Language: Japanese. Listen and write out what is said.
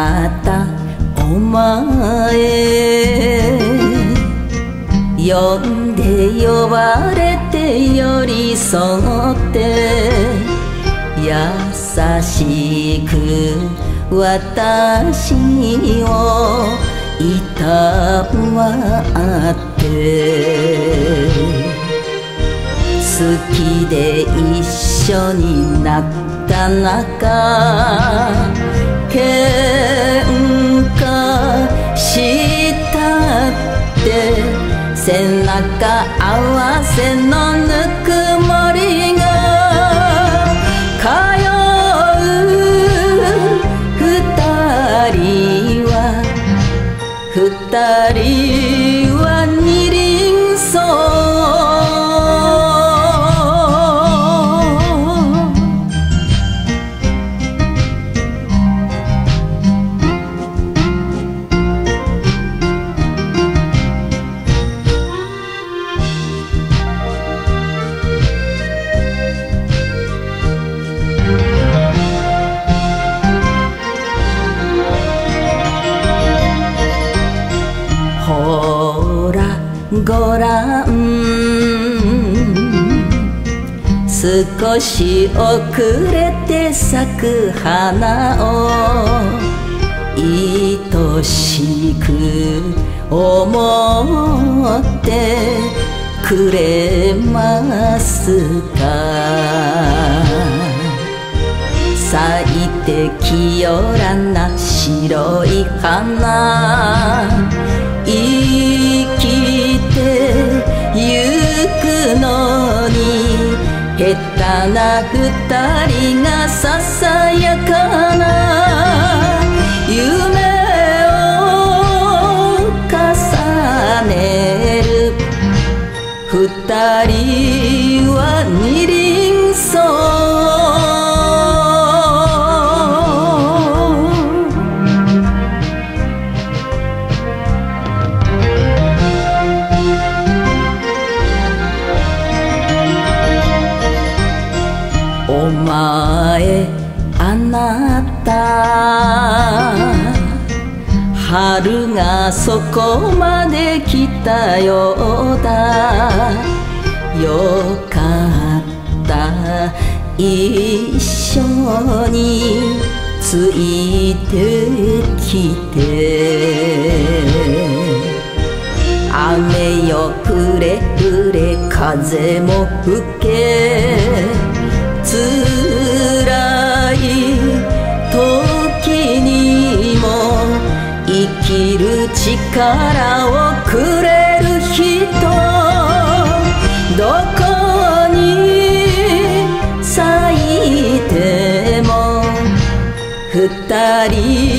ったお前」「呼んで呼ばれて寄り添って」「優しく私をいたわって」「好きで一緒になった中」「喧嘩したって」「背中合わせのぬくもりが」「通う二人は」「二人は二輪草」ごらん少し遅れて咲く花を愛しく思ってくれますか咲いて清らな白い花ゆくのに下手な二人がささやかな夢を重ねる二人は二輪草「あなた」「春がそこまで来たようだ」「よかった一緒についてきて」「雨よふれふれ風も吹け」「つらい時にも生きる力をくれる人」「どこに咲いても二人